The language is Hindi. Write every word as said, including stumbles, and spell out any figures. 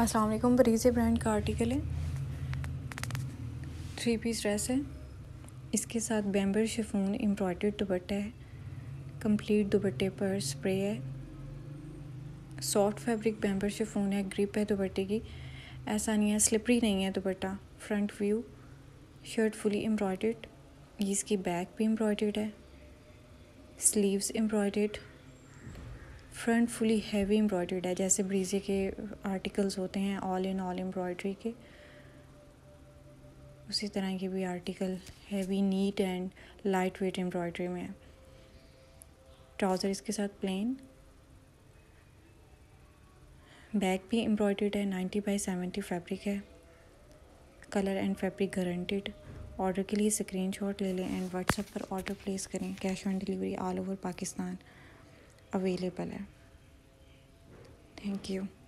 अस्सलाम वालेकुम। बरीज़े ब्रांड का आर्टिकल है, थ्री पीस ड्रेस है, इसके साथ बेम्बर शिफॉन एम्ब्रॉयडर्ड दुपट्टा है, कंप्लीट दुपट्टे पर स्प्रे है, सॉफ्ट फैब्रिक बेम्बर शिफॉन है, ग्रिप है दुपट्टे की, ऐसा नहीं है स्लिपरी नहीं है दुपट्टा। Front view, shirt fully embroidered, ये इसकी बैक भी एम्ब्रॉयडर्ड है, sleeves embroidered, front fully heavy embroidered है, जैसे ब्रीजे के आर्टिकल्स होते हैं ऑल इन ऑल एम्ब्रॉयडरी के, उसी तरह के भी article heavy neat and light weight embroidery में है। ट्राउज़र इसके साथ प्लेन, बैक भी एम्ब्रॉयडर्ड है, नाइन्टी बाई सेवेंटी फैब्रिक है, colour and fabric guaranteed. Order के लिए स्क्रीनशॉट ले लें एंड व्हाट्सएप पर ऑर्डर प्लेस करें। Cash on delivery all over Pakistan available है। Thank you.